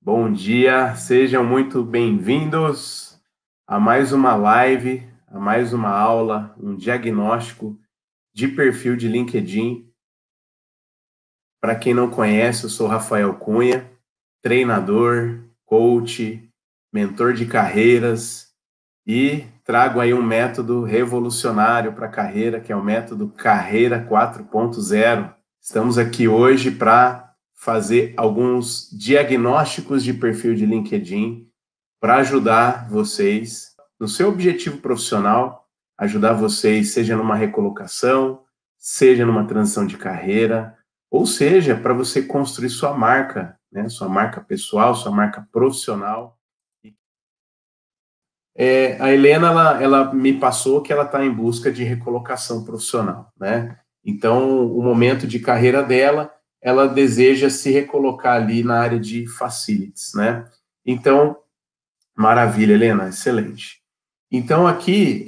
Bom dia, sejam muito bem-vindos a mais uma live, a mais uma aula, um diagnóstico de perfil de LinkedIn. Para quem não conhece, eu sou Raphael Cunha, treinador, coach, mentor de carreiras e trago aí um método revolucionário para a carreira, que é o método Carreira 4.0. Estamos aqui hoje para fazer alguns diagnósticos de perfil de LinkedIn para ajudar vocês no seu objetivo profissional, ajudar vocês seja numa recolocação, seja numa transição de carreira, ou seja, para você construir sua marca, né? Sua marca pessoal, sua marca profissional. A Helena, ela me passou que ela está em busca de recolocação profissional, né? Então, o momento de carreira dela, ela deseja se recolocar ali na área de Facilities, né? Então, maravilha, Helena, excelente. Então, aqui,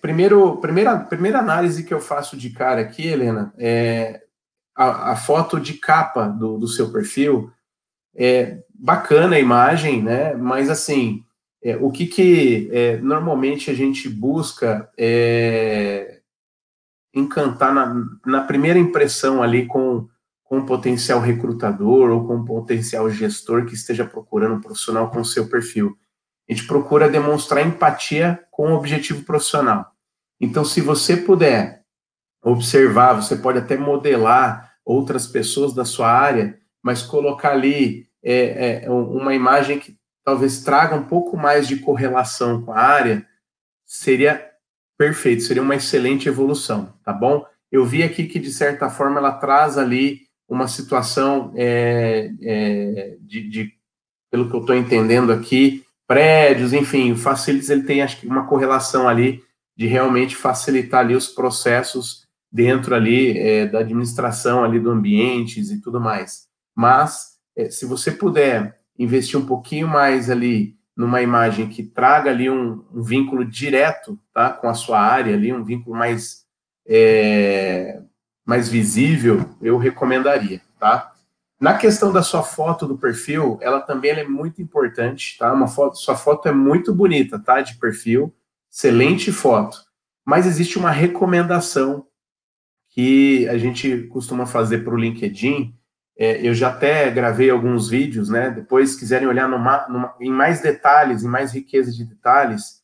primeira análise que eu faço de cara aqui, Helena, é a foto de capa do seu perfil. É bacana a imagem, né? Mas, assim, o que normalmente a gente busca é encantar na primeira impressão ali com um potencial recrutador ou com um potencial gestor que esteja procurando um profissional com seu perfil. A gente procura demonstrar empatia com o objetivo profissional. Então, se você puder observar, você pode até modelar outras pessoas da sua área, mas colocar ali uma imagem que talvez traga um pouco mais de correlação com a área, seria perfeito, seria uma excelente evolução, tá bom? Eu vi aqui que, de certa forma, ela traz ali uma situação, pelo que eu estou entendendo aqui, prédios, enfim, o Facilities, ele tem, acho que, uma correlação ali de realmente facilitar ali os processos dentro ali da administração ali do ambientes e tudo mais. Mas, se você puder investir um pouquinho mais ali numa imagem que traga ali um vínculo direto, tá, com a sua área ali, um vínculo mais visível, eu recomendaria, tá? Na questão da sua foto do perfil, ela também é muito importante, tá? Sua foto é muito bonita, tá? De perfil, excelente foto. Mas existe uma recomendação que a gente costuma fazer para o LinkedIn. Eu já até gravei alguns vídeos, né? Depois, se quiserem olhar em mais detalhes, em mais riqueza de detalhes,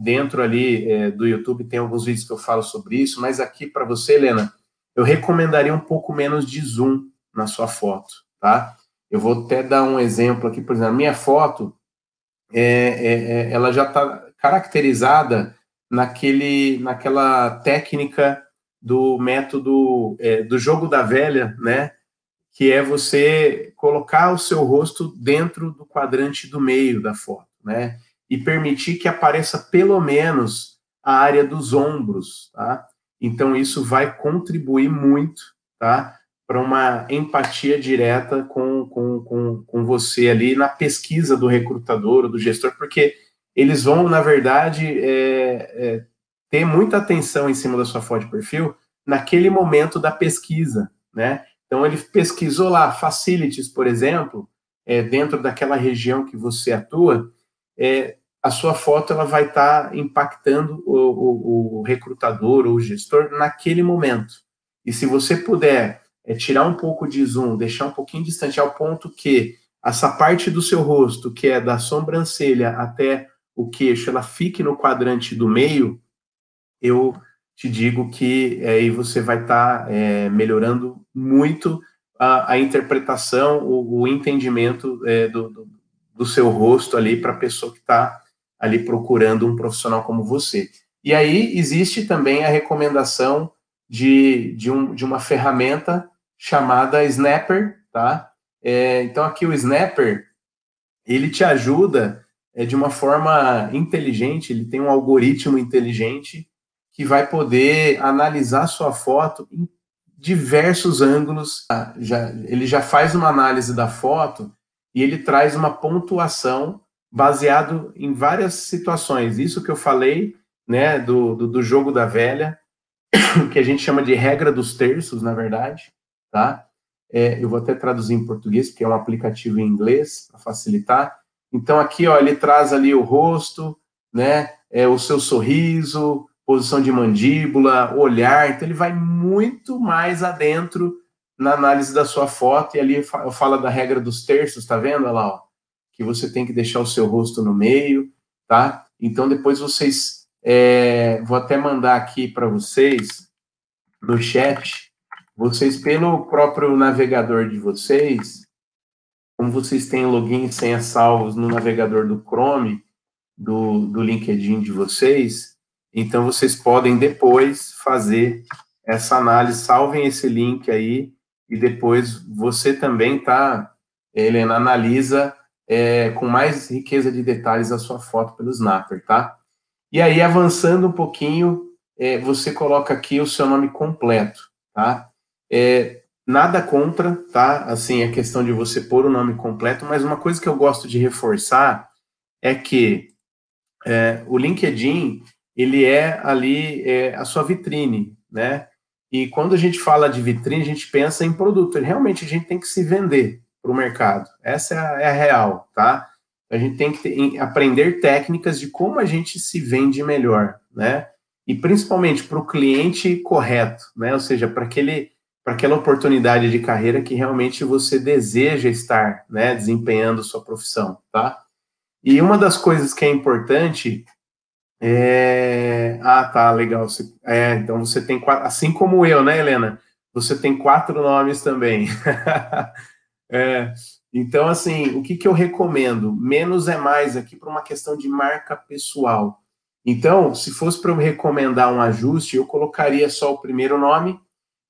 dentro ali do YouTube tem alguns vídeos que eu falo sobre isso, mas aqui para você, Helena, eu recomendaria um pouco menos de zoom na sua foto, tá? Eu vou até dar um exemplo aqui, por exemplo, a minha foto, ela já está caracterizada naquela técnica do método do jogo da velha, né? Que é você colocar o seu rosto dentro do quadrante do meio da foto, né? E permitir que apareça pelo menos a área dos ombros, tá? Então, isso vai contribuir muito, tá? Para uma empatia direta com você ali na pesquisa do recrutador ou do gestor, porque eles vão, na verdade, ter muita atenção em cima da sua foto de perfil naquele momento da pesquisa, né? Então, ele pesquisou lá Facilities, por exemplo, dentro daquela região que você atua, a sua foto ela vai estar impactando o recrutador ou o gestor naquele momento. E se você puder tirar um pouco de zoom, deixar um pouquinho distante, ao ponto que essa parte do seu rosto, que é da sobrancelha até o queixo, ela fique no quadrante do meio, eu te digo que aí você vai estar melhorando muito a interpretação, o entendimento do seu rosto ali para a pessoa que está ali procurando um profissional como você. E aí existe também a recomendação de uma ferramenta chamada Snapper, tá? Então aqui o Snapper, ele te ajuda de uma forma inteligente, ele tem um algoritmo inteligente que vai poder analisar sua foto em diversos ângulos. Ele já faz uma análise da foto e ele traz uma pontuação baseado em várias situações. Isso que eu falei, né, do jogo da velha, que a gente chama de regra dos terços, na verdade, tá? eu vou até traduzir em português, porque é um aplicativo em inglês, para facilitar. Então, aqui, ó, ele traz ali o rosto, né, o seu sorriso, posição de mandíbula, olhar. Então, ele vai muito mais adentro na análise da sua foto. E ali fala da regra dos terços, tá vendo? Olha lá, ó, que você tem que deixar o seu rosto no meio, tá? Então, depois vocês... vou até mandar aqui para vocês, no chat, vocês, pelo próprio navegador de vocês, como vocês têm login e senha salvos no navegador do Chrome, do LinkedIn de vocês, então vocês podem depois fazer essa análise, salvem esse link aí, e depois você também, tá, Helena, analisa com mais riqueza de detalhes a sua foto pelo Snapper, tá? E aí, avançando um pouquinho, você coloca aqui o seu nome completo, tá? Nada contra, tá? Assim, a questão de você pôr o nome completo, mas uma coisa que eu gosto de reforçar é que o LinkedIn, ele é ali a sua vitrine, né? E quando a gente fala de vitrine, a gente pensa em produto. Realmente, a gente tem que se vender para o mercado. Essa é a real, tá? A gente tem que aprender técnicas de como a gente se vende melhor, né? E principalmente para o cliente correto, né? Ou seja, para aquela oportunidade de carreira que realmente você deseja estar, né, desempenhando sua profissão, tá? E uma das coisas que é importante Ah, tá, legal. Então você tem quatro... Assim como eu, né, Helena? Você tem 4 nomes também. Então, assim, o que eu recomendo? Menos é mais aqui para uma questão de marca pessoal. Então, se fosse para eu recomendar um ajuste, eu colocaria só o primeiro nome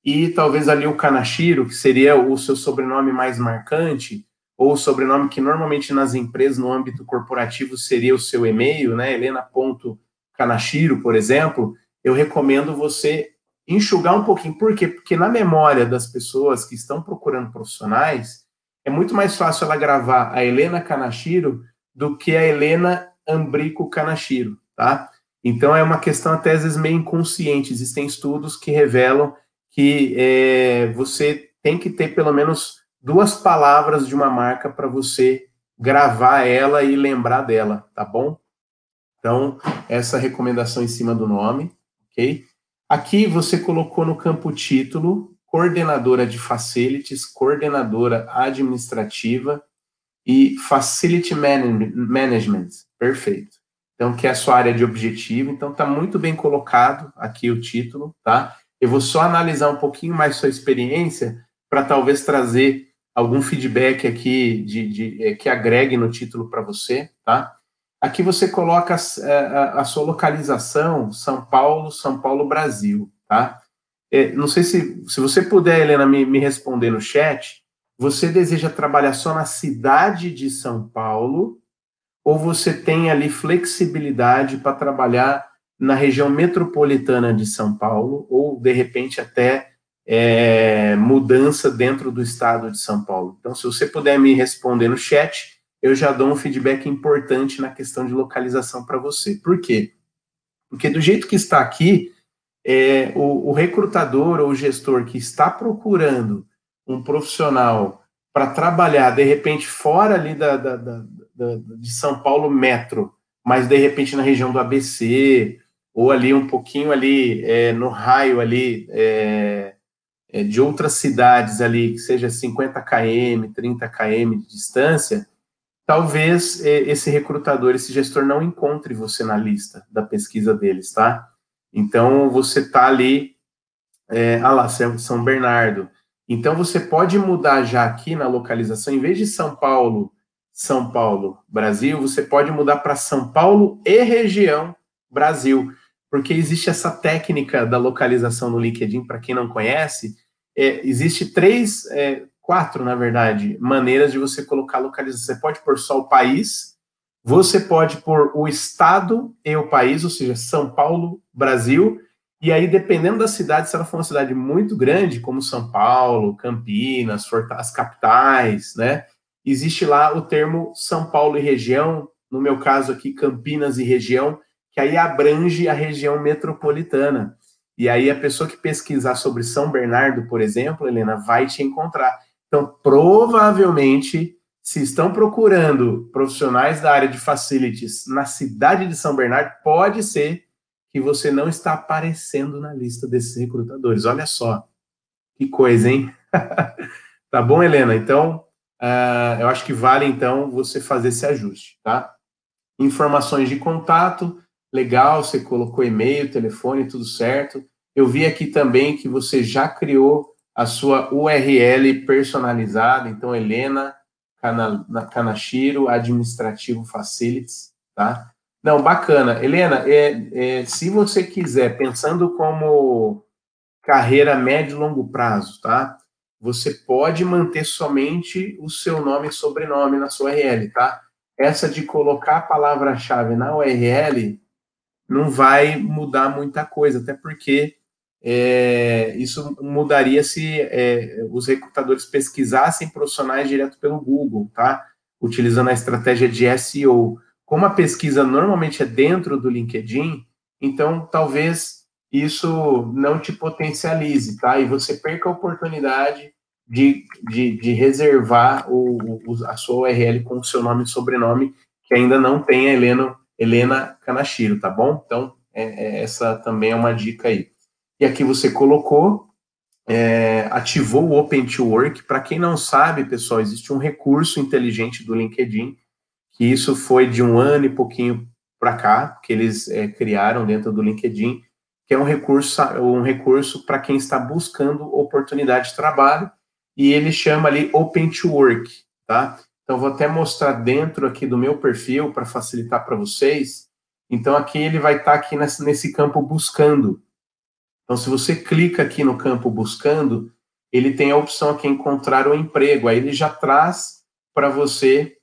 e talvez ali o Kanashiro, que seria o seu sobrenome mais marcante, ou o sobrenome que normalmente nas empresas, no âmbito corporativo, seria o seu e-mail, né? Helena.Kanashiro, por exemplo. Eu recomendo você enxugar um pouquinho. Por quê? Porque na memória das pessoas que estão procurando profissionais, é muito mais fácil ela gravar a Helena Kanashiro do que a Helena Ambrico Kanashiro, tá? Então, é uma questão até às vezes meio inconsciente. Existem estudos que revelam que você tem que ter pelo menos 2 palavras de uma marca para você gravar ela e lembrar dela, tá bom? Então, essa recomendação em cima do nome, ok? Aqui você colocou no campo título... coordenadora de Facilities, coordenadora administrativa e Facility Management, perfeito. Então, que é a sua área de objetivo, então está muito bem colocado aqui o título, tá? Eu vou só analisar um pouquinho mais sua experiência para talvez trazer algum feedback aqui que agregue no título para você, tá? Aqui você coloca a sua localização, São Paulo, Brasil, tá? Não sei se você puder, Helena, me responder no chat, você deseja trabalhar só na cidade de São Paulo ou você tem ali flexibilidade para trabalhar na região metropolitana de São Paulo ou, de repente, até mudança dentro do estado de São Paulo? Então, se você puder me responder no chat, eu já dou um feedback importante na questão de localização para você. Por quê? Porque do jeito que está aqui, o recrutador ou o gestor que está procurando um profissional para trabalhar, de repente, fora ali de São Paulo metro, mas, de repente, na região do ABC, ou ali um pouquinho ali, no raio ali, de outras cidades ali, que seja 50 km, 30 km de distância, talvez esse recrutador, esse gestor não encontre você na lista da pesquisa deles, tá? Então, você está ali, lá, São Bernardo. Então, você pode mudar já aqui na localização, em vez de São Paulo, Brasil, você pode mudar para São Paulo e região Brasil, porque existe essa técnica da localização no LinkedIn, para quem não conhece, existe 4, na verdade, maneiras de você colocar localização. Você pode pôr só o país, você pode pôr o estado e o país, ou seja, São Paulo, Brasil, e aí, dependendo da cidade, se ela for uma cidade muito grande, como São Paulo, Campinas, as capitais, né, existe lá o termo São Paulo e região, no meu caso aqui, Campinas e região, que aí abrange a região metropolitana. E aí, a pessoa que pesquisar sobre São Bernardo, por exemplo, Helena, vai te encontrar. Então, provavelmente, se estão procurando profissionais da área de Facilities na cidade de São Bernardo, pode ser que você não está aparecendo na lista desses recrutadores. Olha só, que coisa, hein? Tá bom, Helena? Então, eu acho que vale, então, você fazer esse ajuste, tá? Informações de contato, legal, você colocou e-mail, telefone, tudo certo. Eu vi aqui também que você já criou a sua URL personalizada, então, Helena Kanashiro, administrativo Facilities, tá? Não, bacana. Helena, se você quiser, pensando como carreira médio e longo prazo, tá? Você pode manter somente o seu nome e sobrenome na sua URL, tá? Essa de colocar a palavra-chave na URL não vai mudar muita coisa, até porque isso mudaria se os recrutadores pesquisassem profissionais direto pelo Google, tá? Utilizando a estratégia de SEO. Como a pesquisa normalmente é dentro do LinkedIn, então talvez isso não te potencialize, tá? E você perca a oportunidade de reservar a sua URL com o seu nome e sobrenome, que ainda não tem a Helena Kanashiro, tá bom? Então, essa também é uma dica aí. E aqui você colocou, ativou o Open to Work. Para quem não sabe, pessoal, existe um recurso inteligente do LinkedIn, que isso foi de um ano e pouquinho para cá, que eles criaram dentro do LinkedIn, que é um recurso para quem está buscando oportunidade de trabalho, e ele chama ali Open to Work, tá? Então, vou até mostrar dentro aqui do meu perfil para facilitar para vocês. Então, aqui ele vai estar aqui nesse campo buscando. Então, se você clica aqui no campo buscando, ele tem a opção aqui encontrar um emprego. Aí ele já traz para você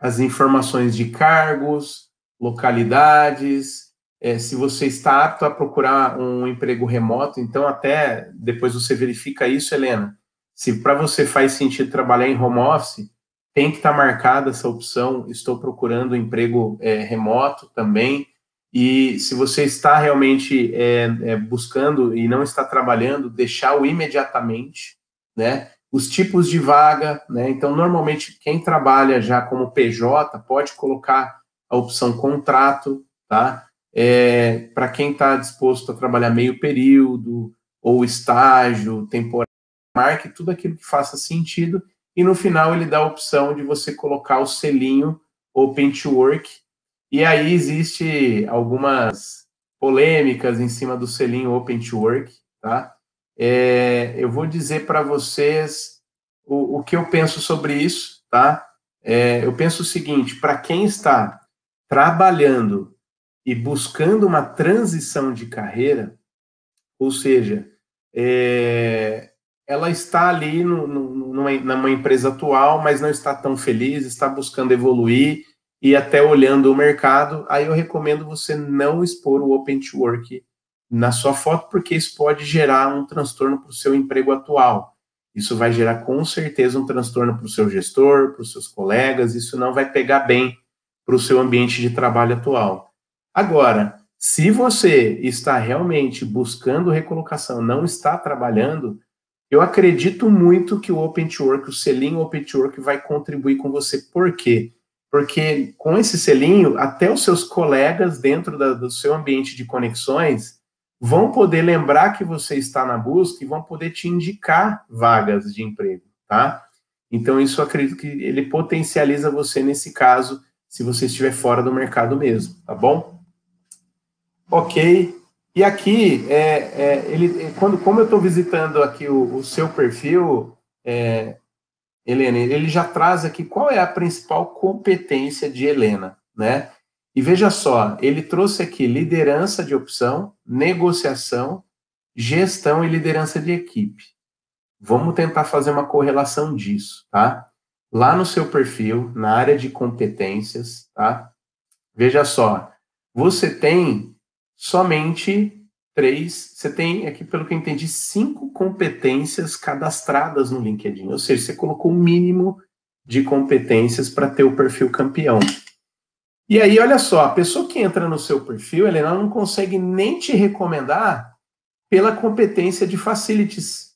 as informações de cargos, localidades. Se você está apto a procurar um emprego remoto, então até depois você verifica isso, Helena. Se para você faz sentido trabalhar em home office, tem que estar marcada essa opção, estou procurando emprego remoto também. E se você está realmente buscando e não está trabalhando, deixar o imediatamente, né? Os tipos de vaga, né? Então, normalmente, quem trabalha já como PJ pode colocar a opção contrato, tá? Para quem está disposto a trabalhar meio período, ou estágio, temporário, marque tudo aquilo que faça sentido, e no final ele dá a opção de você colocar o selinho Open to Work, e aí existe algumas polêmicas em cima do selinho Open to Work, tá? Eu vou dizer para vocês o que eu penso sobre isso, tá? Eu penso o seguinte, para quem está trabalhando e buscando uma transição de carreira, ou seja, ela está ali numa empresa atual, mas não está tão feliz, está buscando evoluir e até olhando o mercado, aí eu recomendo você não expor o Open to Work na sua foto, porque isso pode gerar um transtorno para o seu emprego atual. Isso vai gerar, com certeza, um transtorno para o seu gestor, para os seus colegas, isso não vai pegar bem para o seu ambiente de trabalho atual. Agora, se você está realmente buscando recolocação, não está trabalhando, eu acredito muito que o Open to Work, o selinho Open to Work, vai contribuir com você. Por quê? Porque com esse selinho, até os seus colegas dentro do seu ambiente de conexões vão poder lembrar que você está na busca e vão poder te indicar vagas de emprego, tá? Então, isso eu acredito que ele potencializa você nesse caso, se você estiver fora do mercado mesmo, tá bom? Ok, e aqui, como eu estou visitando aqui o seu perfil, Helena, ele já traz aqui qual é a principal competência de Helena, né? E veja só, ele trouxe aqui liderança de opção, negociação, gestão e liderança de equipe. Vamos tentar fazer uma correlação disso, tá? Lá no seu perfil, na área de competências, tá? Veja só, você tem somente você tem aqui, pelo que eu entendi, 5 competências cadastradas no LinkedIn, ou seja, você colocou o mínimo de competências para ter o perfil campeão. E aí, olha só, a pessoa que entra no seu perfil, Helena, não consegue nem te recomendar pela competência de Facilities,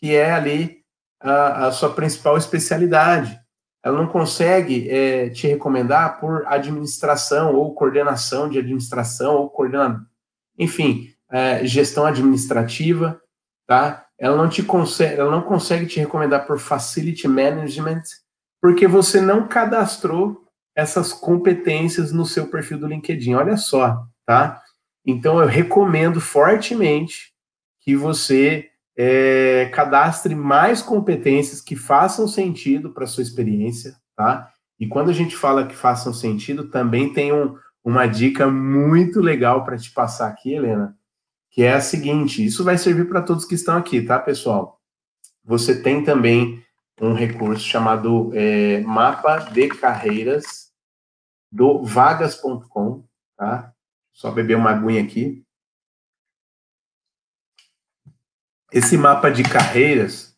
que é ali a sua principal especialidade. Ela não consegue te recomendar por administração ou coordenação de administração ou coordenador, enfim, gestão administrativa, tá? Ela não consegue te recomendar por Facility Management, porque você não cadastrou essas competências no seu perfil do LinkedIn. Olha só, tá? Então, eu recomendo fortemente que você cadastre mais competências que façam sentido para a sua experiência, tá? E quando a gente fala que façam sentido, também tem uma dica muito legal para te passar aqui, Helena, que é a seguinte, isso vai servir para todos que estão aqui, tá, pessoal? Você tem também um recurso chamado Mapa de Carreiras do vagas.com, tá? Só beber uma aguinha aqui. Esse mapa de carreiras,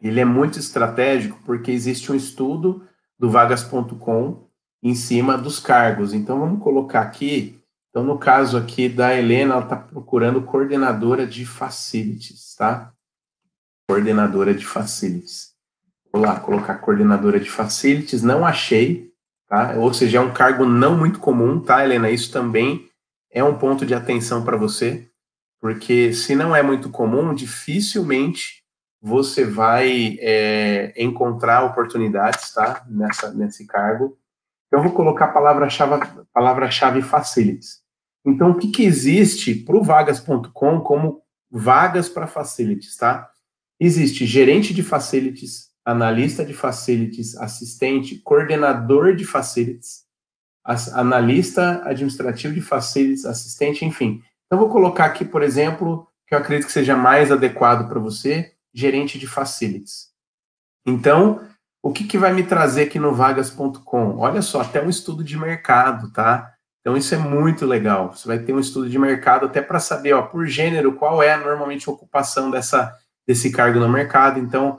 ele é muito estratégico porque existe um estudo do vagas.com em cima dos cargos. Então, vamos colocar aqui. Então, no caso aqui da Helena, ela está procurando coordenadora de facilities, tá? Coordenadora de facilities. Vou lá colocar coordenadora de facilities, não achei, tá? Ou seja, é um cargo não muito comum, tá, Helena? Isso também é um ponto de atenção para você. Porque se não é muito comum, dificilmente você vai encontrar oportunidades, tá? Nesse cargo. Então, eu vou colocar a palavra-chave Facilities. Então, o que existe para o vagas.com como vagas para Facilities, tá? Existe gerente de Facilities, analista de Facilities, assistente, coordenador de Facilities, analista administrativo de Facilities, assistente, enfim... Então, vou colocar aqui, por exemplo, que eu acredito que seja mais adequado para você, gerente de facilities. Então, o que vai me trazer aqui no vagas.com? Olha só, até um estudo de mercado, tá? Então, isso é muito legal. Você vai ter um estudo de mercado até para saber, ó, por gênero, qual é normalmente a ocupação desse cargo no mercado. Então,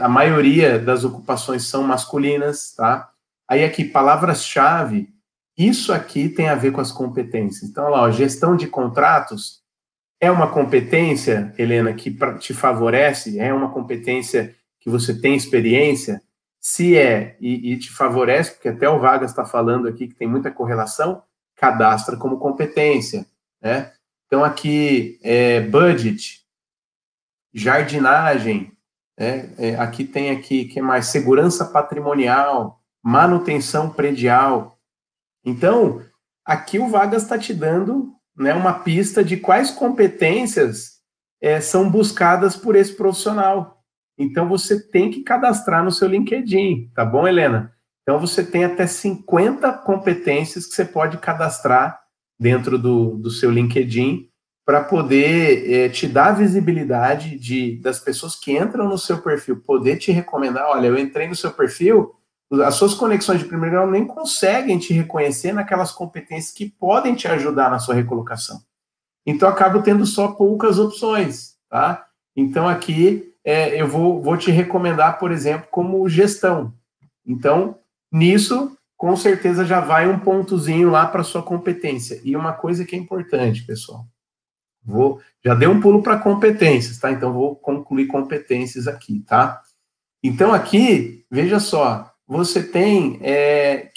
a maioria das ocupações são masculinas, tá? Aí aqui, palavras-chave... Isso aqui tem a ver com as competências. Então, olha lá, ó, gestão de contratos é uma competência, Helena, que te favorece, é uma competência que você tem experiência, se é e te favorece, porque até o Vagas está falando aqui que tem muita correlação, cadastra como competência, né? Então, aqui, budget, jardinagem, né? Aqui tem aqui, que mais? Segurança patrimonial, manutenção predial. Então, aqui o Vagas está te dando, né, uma pista de quais competências são buscadas por esse profissional. Então, você tem que cadastrar no seu LinkedIn, tá bom, Helena? Então, você tem até 50 competências que você pode cadastrar dentro do seu LinkedIn para poder te dar visibilidade das pessoas que entram no seu perfil, poder te recomendar, olha, eu entrei no seu perfil... As suas conexões de primeiro grau nem conseguem te reconhecer naquelas competências que podem te ajudar na sua recolocação. Então, acabo tendo só poucas opções, tá? Então, aqui, eu vou te recomendar, por exemplo, como gestão. Então, nisso, com certeza, já vai um pontozinho lá para a sua competência. E uma coisa que é importante, pessoal. Já dei um pulo para competências, tá? Então, vou concluir competências aqui, tá? Então, aqui, veja só. Você tem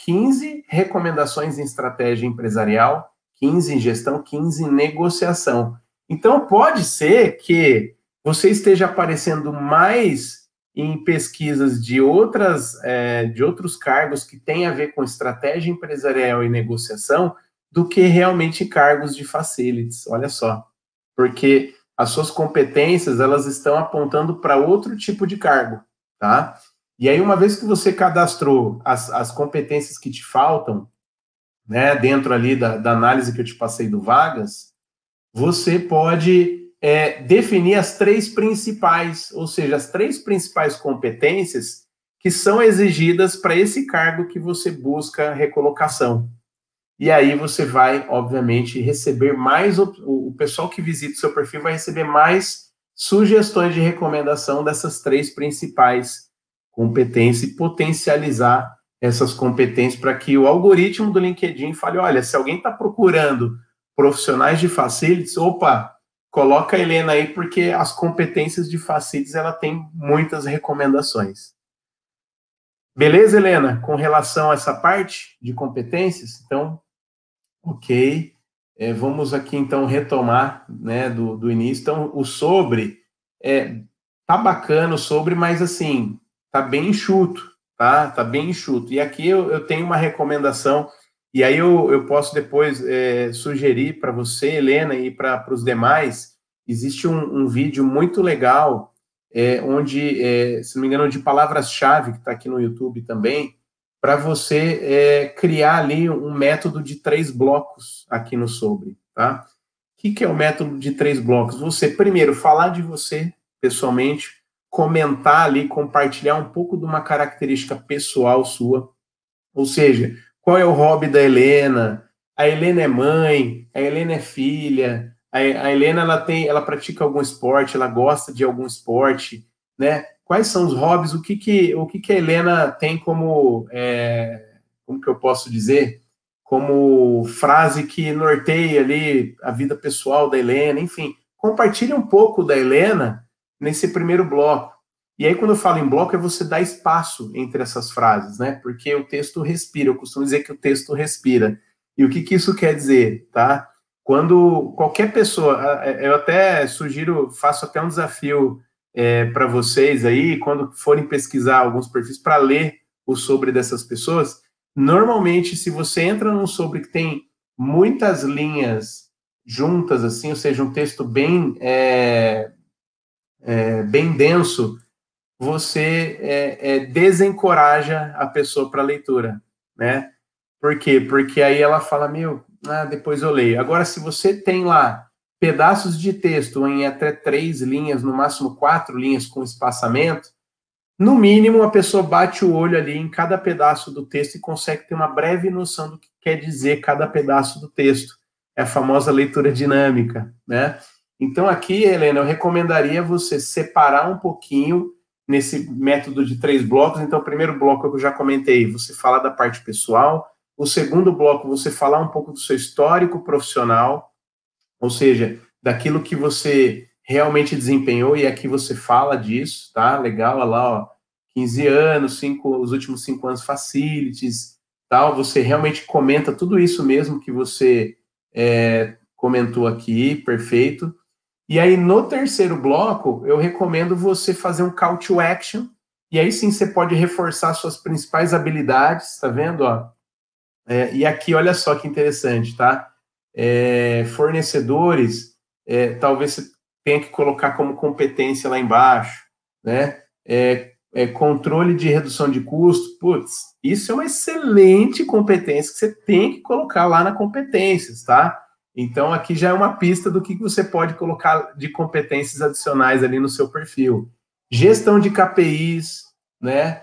15 recomendações em estratégia empresarial, 15 em gestão, 15 em negociação. Então, pode ser que você esteja aparecendo mais em pesquisas de outros cargos que têm a ver com estratégia empresarial e negociação do que realmente cargos de facilities, olha só. Porque as suas competências, elas estão apontando para outro tipo de cargo, tá? E aí, uma vez que você cadastrou as competências que te faltam, né, dentro ali da análise que eu te passei do Vagas, você pode definir as três principais, ou seja, as três principais competências que são exigidas para esse cargo que você busca recolocação. E aí você vai, obviamente, receber mais... O pessoal que visita o seu perfil vai receber mais sugestões de recomendação dessas três principais competência e potencializar essas competências para que o algoritmo do LinkedIn fale, olha, se alguém está procurando profissionais de facilities, opa, Coloca a Helena aí, porque as competências de Facilities, ela tem muitas recomendações. Beleza, Helena? Com relação a essa parte de competências, então, ok. Vamos aqui, então, retomar, né, do início. Então, o sobre, tá bacana o sobre, mas, assim, tá bem enxuto, tá? Tá bem enxuto. E aqui eu tenho uma recomendação, e aí eu posso depois sugerir para você, Helena, e para os demais. Existe um vídeo muito legal, onde, se não me engano, de palavras-chave, que está aqui no YouTube também, para você criar ali um método de 3 blocos aqui no sobre, tá? O que é o método de 3 blocos? Você, primeiro, falar de você pessoalmente, comentar ali, compartilhar um pouco de uma característica pessoal sua, ou seja, qual é o hobby da Helena? A Helena é mãe, a Helena é filha, a Helena ela pratica algum esporte, ela gosta de algum esporte, né? Quais são os hobbies? O que a Helena tem como, como que eu posso dizer? Como frase que norteia ali a vida pessoal da Helena, enfim. Compartilha um pouco da Helena nesse primeiro bloco. E aí, quando eu falo em bloco, é você dar espaço entre essas frases, né? Porque o texto respira, eu costumo dizer que o texto respira. E o que isso quer dizer, tá? Quando qualquer pessoa, eu até sugiro, faço até um desafio para vocês aí, quando forem pesquisar alguns perfis para ler o sobre dessas pessoas, normalmente, se você entra num sobre que tem muitas linhas juntas, assim, ou seja, um texto bem, bem denso, você desencoraja a pessoa para a leitura, né? Por quê? Porque aí ela fala, depois eu leio. Agora, se você tem lá pedaços de texto em até 3 linhas, no máximo 4 linhas com espaçamento, no mínimo a pessoa bate o olho ali em cada pedaço do texto e consegue ter uma breve noção do que quer dizer cada pedaço do texto. É a famosa leitura dinâmica, né? Então, aqui, Helena, eu recomendaria você separar um pouquinho nesse método de 3 blocos. Então, o primeiro bloco que eu já comentei, você fala da parte pessoal. O segundo bloco, você falar um pouco do seu histórico profissional, ou seja, daquilo que você realmente desempenhou, e aqui você fala disso, tá? Legal, olha lá, ó, 15 anos, os últimos 5 anos Facilities, tal. Você realmente comenta tudo isso mesmo que você comentou aqui, perfeito. E aí, no terceiro bloco, eu recomendo você fazer um call to action, e aí sim você pode reforçar suas principais habilidades, tá vendo, ó? E aqui, olha só que interessante, tá? Fornecedores, talvez você tenha que colocar como competência lá embaixo, né? Controle de redução de custo, putz, isso é uma excelente competência que você tem que colocar lá na competências, tá? Então, aqui já é uma pista do que você pode colocar de competências adicionais ali no seu perfil. Gestão de KPIs, né?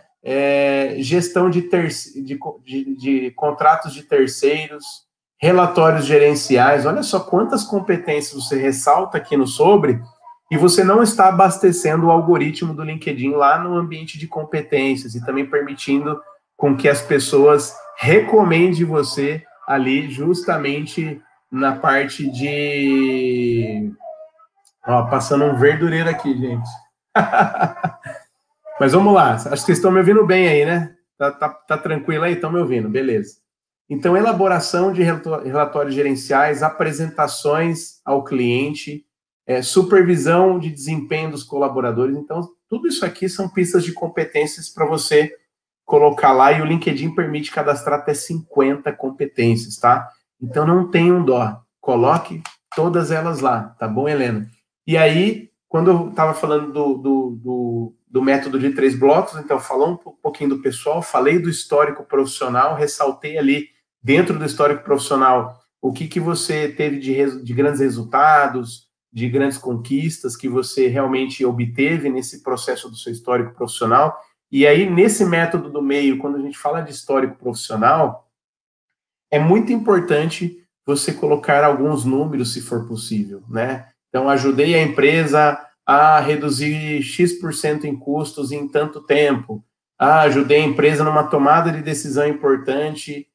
Gestão de contratos de terceiros, relatórios gerenciais. Olha só quantas competências você ressalta aqui no sobre e você não está abastecendo o algoritmo do LinkedIn lá no ambiente de competências e também permitindo com que as pessoas recomendem você ali justamente na parte de... Ó, passando um verdureiro aqui, gente. Mas vamos lá, acho que vocês estão me ouvindo bem aí, né? Tá tranquilo aí? Estão me ouvindo, beleza. Então, elaboração de relatórios gerenciais, apresentações ao cliente, supervisão de desempenho dos colaboradores. Então, tudo isso aqui são pistas de competências para você colocar lá, e o LinkedIn permite cadastrar até 50 competências, tá? Então, não tenham dó. Coloque todas elas lá, tá bom, Helena? E aí, quando eu estava falando do método de 3 blocos, então, falou um pouquinho do pessoal, falei do histórico profissional, ressaltei ali, dentro do histórico profissional, o que você teve de grandes resultados, de grandes conquistas que você realmente obteve nesse processo do seu histórico profissional. E aí, nesse método do meio, quando a gente fala de histórico profissional, é muito importante você colocar alguns números, se for possível, né? Então, ajudei a empresa a reduzir X% em custos em tanto tempo. Ajudei a empresa numa tomada de decisão importante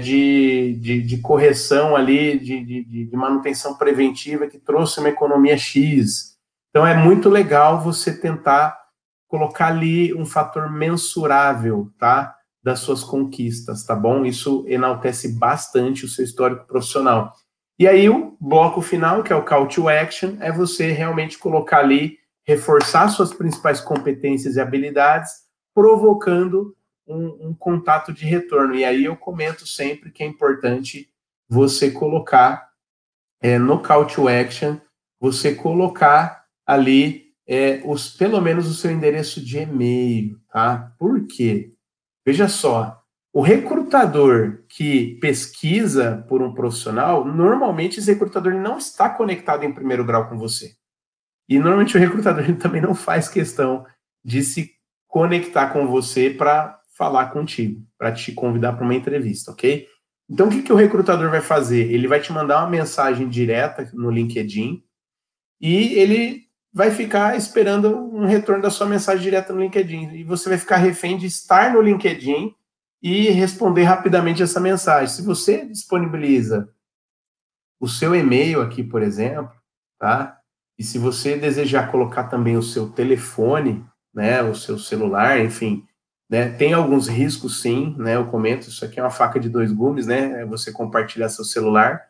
de correção ali, de manutenção preventiva que trouxe uma economia X. Então, é muito legal você tentar colocar ali um fator mensurável, tá? Das suas conquistas, tá bom? Isso enaltece bastante o seu histórico profissional. E aí, o bloco final, que é o Call to Action, é você realmente colocar ali, reforçar suas principais competências e habilidades, provocando um contato de retorno. E aí, eu comento sempre que é importante você colocar, no Call to Action, você colocar ali, pelo menos o seu endereço de e-mail, tá? Por quê? Veja só, o recrutador que pesquisa por um profissional, normalmente esse recrutador não está conectado em primeiro grau com você. E normalmente o recrutador também não faz questão de se conectar com você para falar contigo, para te convidar para uma entrevista, ok? Então, o que o recrutador vai fazer? Ele vai te mandar uma mensagem direta no LinkedIn e ele vai ficar esperando um retorno da sua mensagem direta no LinkedIn. E você vai ficar refém de estar no LinkedIn e responder rapidamente essa mensagem. Se você disponibiliza o seu e-mail aqui, por exemplo, tá? E se você desejar colocar também o seu telefone, né, o seu celular, enfim, né, tem alguns riscos, sim, né, eu comento, isso aqui é uma faca de dois gumes, né, é você compartilhar seu celular,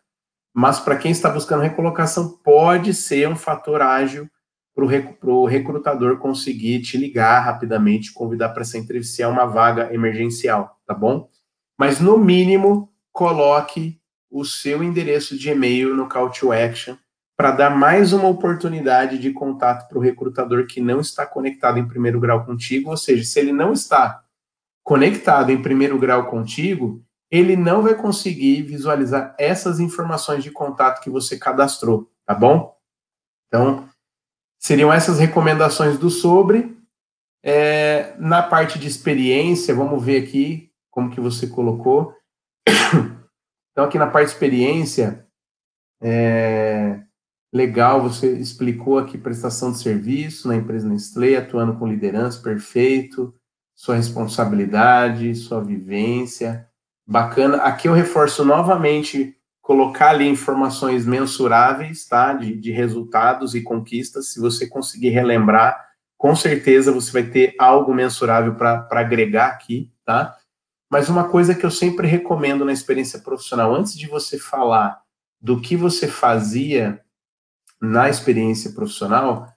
mas para quem está buscando recolocação, pode ser um fator ágil para o recrutador conseguir te ligar rapidamente, convidar para essa entrevista, se é uma vaga emergencial, tá bom? Mas, no mínimo, coloque o seu endereço de e-mail no Call to Action para dar mais uma oportunidade de contato para o recrutador que não está conectado em primeiro grau contigo, ou seja, se ele não está conectado em primeiro grau contigo, ele não vai conseguir visualizar essas informações de contato que você cadastrou, tá bom? Então, seriam essas recomendações do sobre. Na parte de experiência, vamos ver aqui como que você colocou. Então, aqui na parte de experiência, legal, você explicou aqui prestação de serviço na empresa Nestlé, atuando com liderança, perfeito, sua responsabilidade, sua vivência, bacana. Aqui eu reforço novamente colocar ali informações mensuráveis, tá? De resultados e conquistas. Se você conseguir relembrar, com certeza você vai ter algo mensurável para agregar aqui, tá? Mas uma coisa que eu sempre recomendo na experiência profissional, antes de você falar do que você fazia na experiência profissional,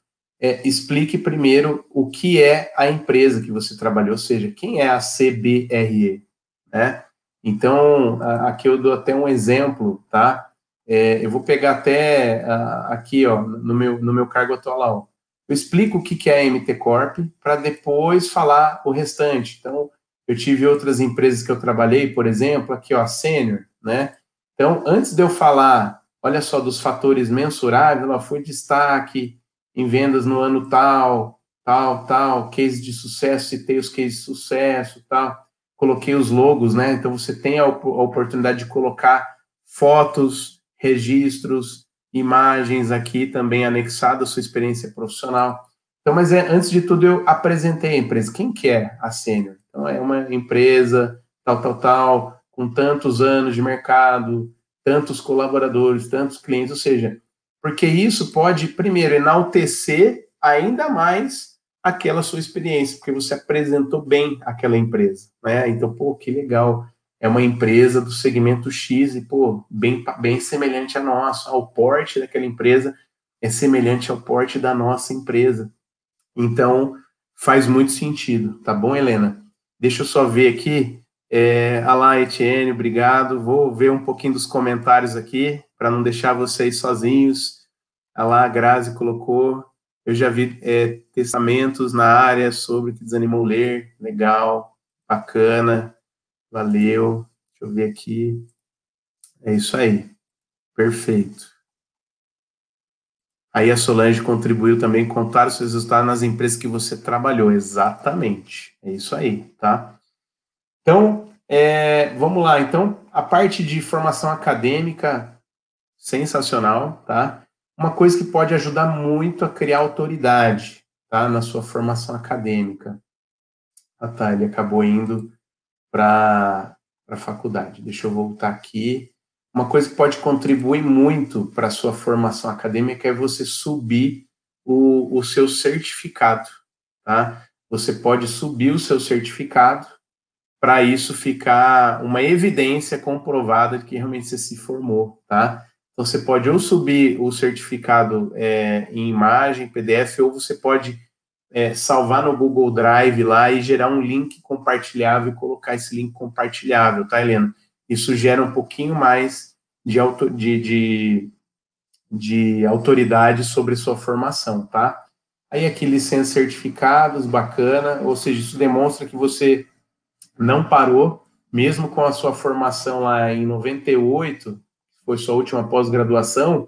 explique primeiro o que é a empresa que você trabalhou, ou seja, quem é a CBRE, né? Então, aqui eu dou até um exemplo, tá? Eu vou pegar até aqui, ó, no meu cargo atual lá, ó. Eu explico o que é a MT Corp para depois falar o restante. Então, eu tive outras empresas que eu trabalhei, por exemplo, aqui, ó, a Sênior, né? Então, antes de eu falar, olha só, dos fatores mensuráveis, ela foi destaque em vendas no ano tal, tal, tal, case de sucesso, citei os cases de sucesso, tal. Coloquei os logos, né? Então, você tem a oportunidade de colocar fotos, registros, imagens aqui também anexado à sua experiência profissional. Então, mas antes de tudo, eu apresentei a empresa. Quem que é a Sênior? Então, é uma empresa tal, tal, tal, com tantos anos de mercado, tantos colaboradores, tantos clientes, ou seja, porque isso pode, primeiro, enaltecer ainda mais aquela sua experiência, porque você apresentou bem aquela empresa, né? Então, pô, que legal, é uma empresa do segmento X e, pô, bem semelhante à nossa, ao porte daquela empresa é semelhante ao porte da nossa empresa. Então, faz muito sentido, tá bom, Helena? Deixa eu só ver aqui, alá, Etienne, obrigado, vou ver um pouquinho dos comentários aqui, para não deixar vocês sozinhos. Alá, a Grazi colocou, eu já vi testamentos na área sobre que desanimou ler. Legal, bacana, valeu. Deixa eu ver aqui. É isso aí, perfeito. Aí a Solange contribuiu também, contar os seus resultados nas empresas que você trabalhou. Exatamente, é isso aí, tá? Então, vamos lá. Então, a parte de formação acadêmica, sensacional, tá? Uma coisa que pode ajudar muito a criar autoridade, tá? Na sua formação acadêmica. Ah, tá, ele acabou indo para para a faculdade. Deixa eu voltar aqui. Uma coisa que pode contribuir muito para a sua formação acadêmica é você subir o seu certificado, tá? Você pode subir o seu certificado para isso ficar uma evidência comprovada de que realmente você se formou, tá? Então, você pode ou subir o certificado em imagem, PDF, ou você pode salvar no Google Drive lá e gerar um link compartilhável e colocar esse link compartilhável, tá, Helena? Isso gera um pouquinho mais de autoridade sobre sua formação, tá? Aí aqui, licenças, certificados, bacana, ou seja, isso demonstra que você não parou, mesmo com a sua formação lá em 98, foi sua última pós-graduação,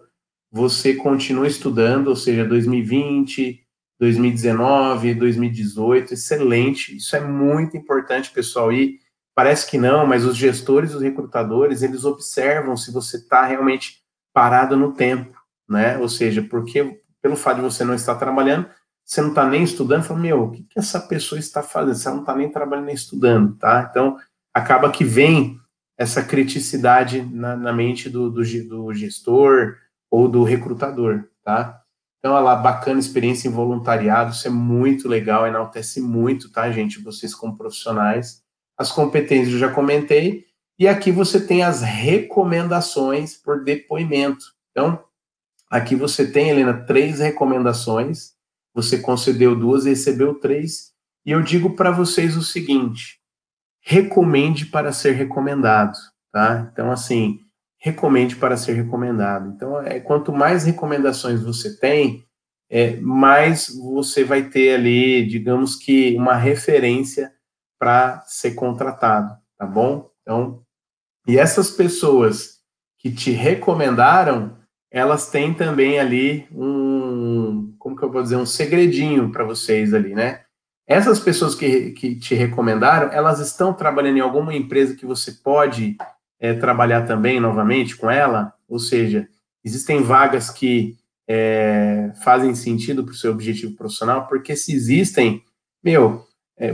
você continua estudando, ou seja, 2020, 2019, 2018, excelente, isso é muito importante, pessoal, e parece que não, mas os gestores, os recrutadores, eles observam se você está realmente parado no tempo, né? Ou seja, porque pelo fato de você não estar trabalhando, você não está nem estudando, fala, meu, o que que essa pessoa está fazendo? Você não está nem trabalhando nem estudando, tá? Então, acaba que vem essa criticidade na mente do gestor ou do recrutador, tá? Então, olha lá, bacana experiência em voluntariado, isso é muito legal, enaltece muito, tá, gente? Vocês como profissionais. As competências eu já comentei. E aqui você tem as recomendações por depoimento. Então, aqui você tem, Helena, 3 recomendações. Você concedeu 2 e recebeu 3. E eu digo para vocês o seguinte, recomende para ser recomendado, tá? Então, assim, recomende para ser recomendado. Então, quanto mais recomendações você tem, mais você vai ter ali, digamos que, uma referência para ser contratado, tá bom? Então, e essas pessoas que te recomendaram, elas têm também ali um, como que eu vou dizer, um segredinho para vocês ali, né? Essas pessoas que te recomendaram, elas estão trabalhando em alguma empresa que você pode trabalhar também novamente com ela? Ou seja, existem vagas que fazem sentido para o seu objetivo profissional, porque se existem, meu,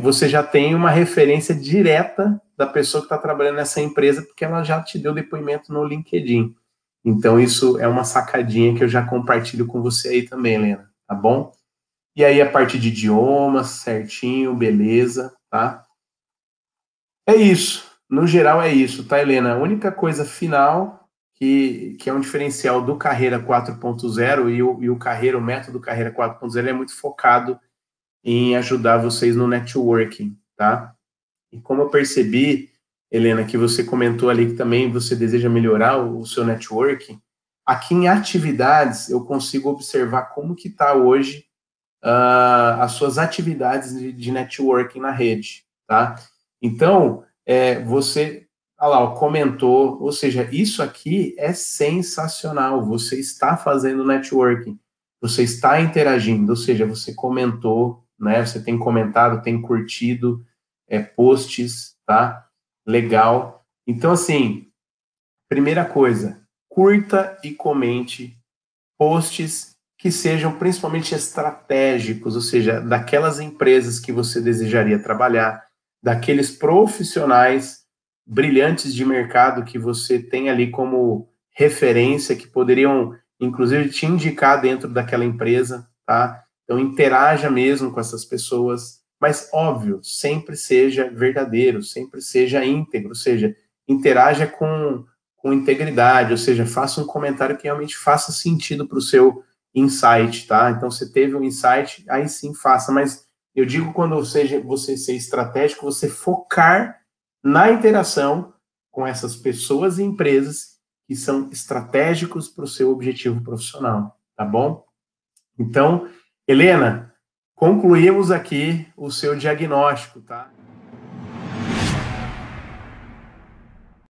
você já tem uma referência direta da pessoa que está trabalhando nessa empresa, porque ela já te deu depoimento no LinkedIn. Então, isso é uma sacadinha que eu já compartilho com você aí também, Helena, tá bom? E aí, a parte de idiomas, certinho, beleza, tá? É isso. No geral, é isso, tá, Helena? A única coisa final, que é um diferencial do Carreira 4.0, e o Carreira, o método Carreira 4.0, é muito focado em ajudar vocês no networking, tá? E como eu percebi, Helena, que você comentou ali que também você deseja melhorar o seu networking, aqui em atividades eu consigo observar como que está hoje as suas atividades de networking na rede, tá? Então, você, olha lá, comentou, ou seja, isso aqui é sensacional, você está fazendo networking, você está interagindo, ou seja, você comentou, né? Você tem comentado, tem curtido posts, tá? Legal. Então, assim, primeira coisa, curta e comente posts que sejam principalmente estratégicos, ou seja, daquelas empresas que você desejaria trabalhar, daqueles profissionais brilhantes de mercado que você tem ali como referência, que poderiam, inclusive, te indicar dentro daquela empresa, tá? Então, interaja mesmo com essas pessoas, mas, óbvio, sempre seja verdadeiro, sempre seja íntegro, ou seja, interaja com integridade, ou seja, faça um comentário que realmente faça sentido para o seu insight, tá? Então, você teve um insight, aí sim, faça, mas eu digo quando você ser estratégico, você focar na interação com essas pessoas e empresas que são estratégicos para o seu objetivo profissional, tá bom? Então, Helena, concluímos aqui o seu diagnóstico, tá?